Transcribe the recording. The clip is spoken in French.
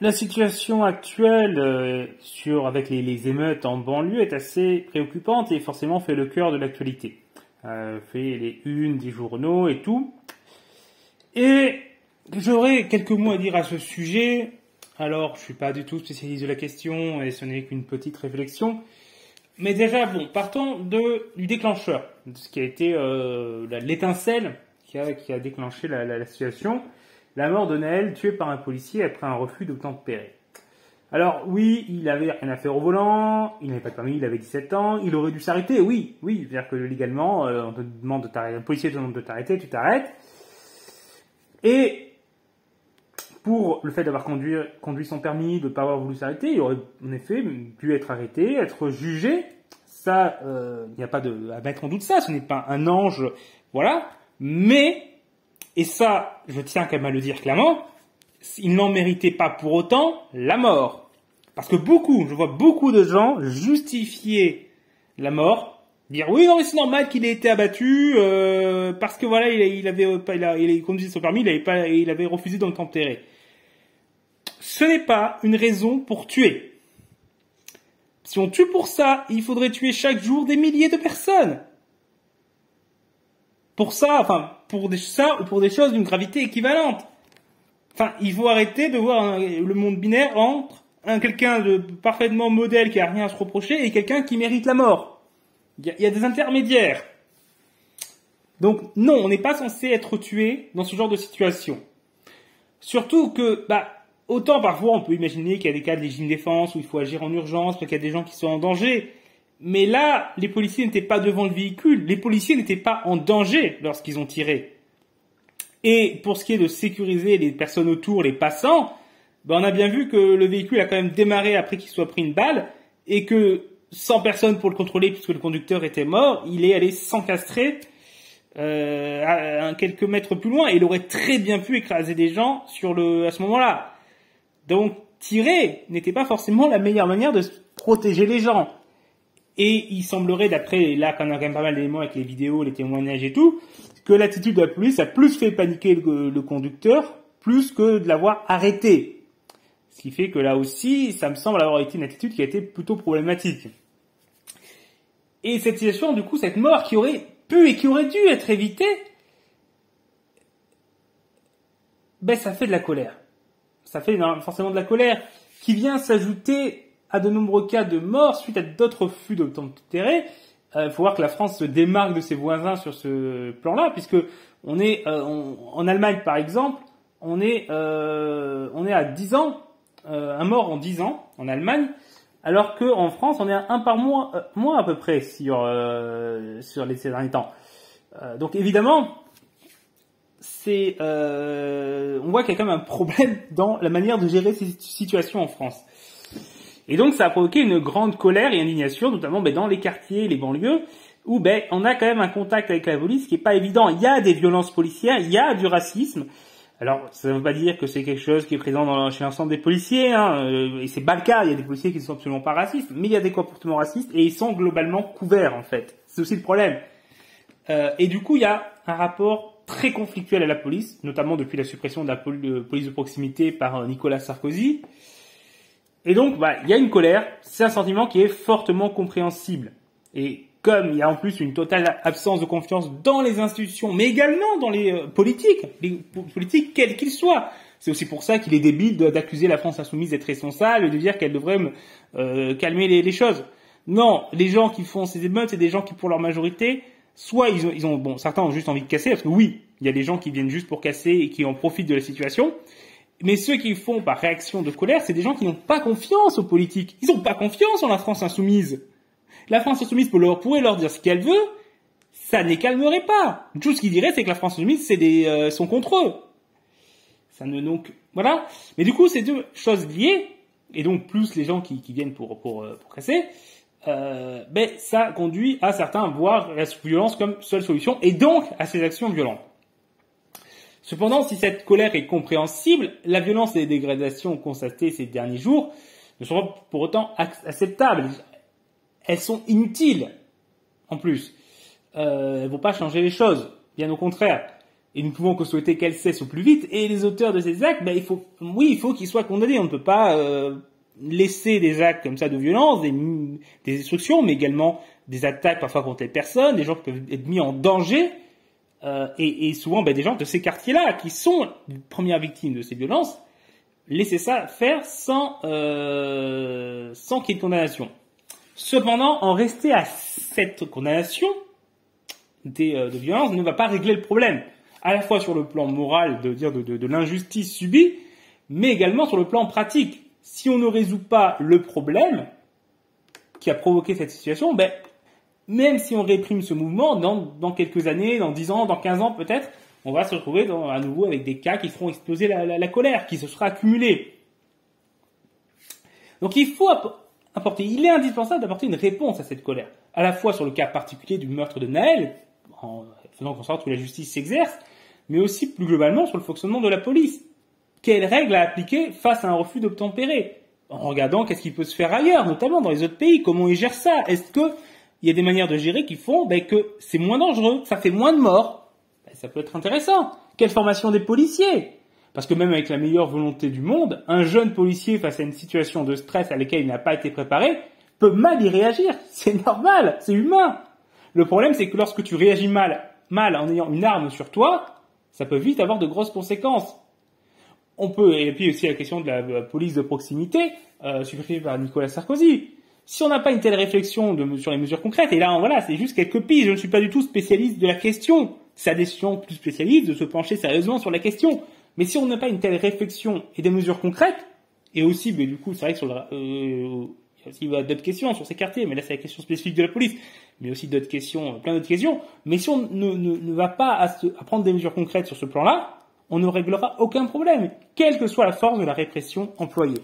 La situation actuelle avec les émeutes en banlieue est assez préoccupante et forcément fait le cœur de l'actualité. Fait les unes des journaux et tout. Et j'aurais quelques mots à dire à ce sujet. Alors, je ne suis pas du tout spécialiste de la question et ce n'est qu'une petite réflexion. Mais déjà, bon, partons du déclencheur, de ce qui a été l'étincelle qui a déclenché la situation. La mort de Naël tué par un policier après un refus d'obtempérer. Alors oui, il avait rien à faire au volant, il n'avait pas de permis, il avait 17 ans, il aurait dû s'arrêter, oui, c'est-à-dire que légalement, on te demande de t'arrêter, un policier te demande de t'arrêter, tu t'arrêtes. Et pour le fait d'avoir conduit sans permis, de ne pas avoir voulu s'arrêter, il aurait en effet dû être arrêté, être jugé. Ça, il n'y a pas à mettre en doute ça, ce n'est pas un ange, voilà, mais... Et ça, je tiens quand même à le dire clairement, il n'en méritait pas pour autant la mort. Parce que je vois beaucoup de gens justifier la mort, dire oui, non, mais c'est normal qu'il ait été abattu, parce que voilà, il conduisait son permis, il avait refusé d'obtempérer. Ce n'est pas une raison pour tuer. Si on tue pour ça, il faudrait tuer chaque jour des milliers de personnes. Pour ça, enfin, pour des choses d'une gravité équivalente. Enfin, il faut arrêter de voir le monde binaire entre quelqu'un de parfaitement modèle qui a rien à se reprocher et quelqu'un qui mérite la mort. Il y a des intermédiaires. Donc, non, on n'est pas censé être tué dans ce genre de situation. Surtout que, autant parfois on peut imaginer qu'il y a des cas de légitime défense où il faut agir en urgence, parce qu'il y a des gens qui sont en danger. Mais là, les policiers n'étaient pas devant le véhicule, les policiers n'étaient pas en danger lorsqu'ils ont tiré. Et pour ce qui est de sécuriser les personnes autour, les passants, on a bien vu que le véhicule a quand même démarré après qu'il soit pris une balle, et que sans personne pour le contrôler, puisque le conducteur était mort, il est allé s'encastrer à quelques mètres plus loin, et il aurait très bien pu écraser des gens à ce moment-là. Donc, tirer n'était pas forcément la meilleure manière de protéger les gens. Et il semblerait, d'après, là, qu'on a quand même pas mal d'éléments avec les vidéos, les témoignages et tout, que l'attitude de la police a plus fait paniquer le conducteur, plus que de l'avoir arrêté. Ce qui fait que là aussi, ça me semble avoir été une attitude qui a été plutôt problématique. Et cette situation, du coup, cette mort qui aurait pu et qui aurait dû être évitée, ça fait de la colère. Ça fait forcément de la colère qui vient s'ajouter à de nombreux cas de mort suite à d'autres refus d'obtempérer. Faut voir que la France se démarque de ses voisins sur ce plan-là, puisque on est en Allemagne par exemple, on est à 10 ans, un mort en 10 ans en Allemagne, alors que en France on est à 1 par mois, à peu près sur ces derniers temps. Donc évidemment, on voit qu'il y a quand même un problème dans la manière de gérer ces situations en France. Et donc ça a provoqué une grande colère et indignation, notamment dans les quartiers, les banlieues, où on a quand même un contact avec la police qui n'est pas évident. Il y a des violences policières, il y a du racisme. Alors ça ne veut pas dire que c'est quelque chose qui est présent chez l'ensemble des policiers, et c'est pas le cas, il y a des policiers qui ne sont absolument pas racistes, mais il y a des comportements racistes et ils sont globalement couverts en fait. C'est aussi le problème. Et du coup il y a un rapport très conflictuel à la police, notamment depuis la suppression de la police de proximité par Nicolas Sarkozy. Et donc, il y a une colère, c'est un sentiment qui est fortement compréhensible. Et comme il y a en plus une totale absence de confiance dans les institutions, mais également dans les politiques quels qu'ils soient, c'est aussi pour ça qu'il est débile d'accuser la France insoumise d'être responsable et de dire qu'elle devrait calmer les choses. Non, les gens qui font ces émeutes, c'est des gens qui, pour leur majorité, soit certains ont juste envie de casser, parce que oui, il y a des gens qui viennent juste pour casser et qui en profitent de la situation. Mais ceux qui font par réaction de colère, c'est des gens qui n'ont pas confiance aux politiques. Ils n'ont pas confiance en la France insoumise. La France insoumise pourrait leur dire ce qu'elle veut, ça ne les calmerait pas. Tout ce qu'ils diraient, c'est que la France insoumise, sont contre eux. Ça ne donc voilà. Mais du coup, c'est deux choses liées. Et donc, plus les gens qui viennent pour casser, ça conduit à certains voir la violence comme seule solution, et donc à ces actions violentes. Cependant, si cette colère est compréhensible, la violence et les dégradations constatées ces derniers jours ne sont pas pour autant acceptables. Elles sont inutiles, en plus. Elles ne vont pas changer les choses, bien au contraire. Et nous ne pouvons que souhaiter qu'elle cesse au plus vite. Et les auteurs de ces actes, ben, il faut qu'ils soient condamnés. On ne peut pas laisser des actes comme ça de violence, des destructions, mais également des attaques parfois contre les personnes, des gens qui peuvent être mis en danger, et souvent ben, des gens de ces quartiers-là qui sont les premières victimes de ces violences. Laissez ça faire sans qu'il y ait de condamnation. Cependant, en rester à cette condamnation de violence ne va pas régler le problème, à la fois sur le plan moral de l'injustice subie, mais également sur le plan pratique. Si on ne résout pas le problème qui a provoqué cette situation, ben, même si on réprime ce mouvement, dans quelques années, dans 10 ans, dans 15 ans peut-être, on va se retrouver à nouveau avec des cas qui feront exploser la colère, qui se sera accumulée. Donc il est indispensable d'apporter une réponse à cette colère, à la fois sur le cas particulier du meurtre de Naël, en faisant en sorte que la justice s'exerce, mais aussi plus globalement sur le fonctionnement de la police. Quelles règles à appliquer face à un refus d'obtempérer? En regardant qu'est-ce qui peut se faire ailleurs, notamment dans les autres pays, comment ils gèrent ça? Est-ce qu'il y a des manières de gérer qui font ben, que c'est moins dangereux, ça fait moins de morts? Ben, ça peut être intéressant. Quelle formation des policiers? Parce que même avec la meilleure volonté du monde, un jeune policier face à une situation de stress à laquelle il n'a pas été préparé peut mal y réagir. C'est normal, c'est humain. Le problème, c'est que lorsque tu réagis mal en ayant une arme sur toi, ça peut vite avoir de grosses conséquences. On peut, et puis aussi la question de la police de proximité, supprimée par Nicolas Sarkozy. Si on n'a pas une telle réflexion sur les mesures concrètes, et là, voilà, c'est juste quelques pistes, je ne suis pas du tout spécialiste de la question. C'est à des gens plus spécialistes de se pencher sérieusement sur la question. Mais si on n'a pas une telle réflexion et des mesures concrètes, et aussi, mais du coup, c'est vrai que il y a d'autres questions sur ces quartiers, mais là c'est la question spécifique de la police, mais aussi d'autres questions, plein d'autres questions. Mais si on ne va pas à prendre des mesures concrètes sur ce plan-là, on ne réglera aucun problème, quelle que soit la force de la répression employée.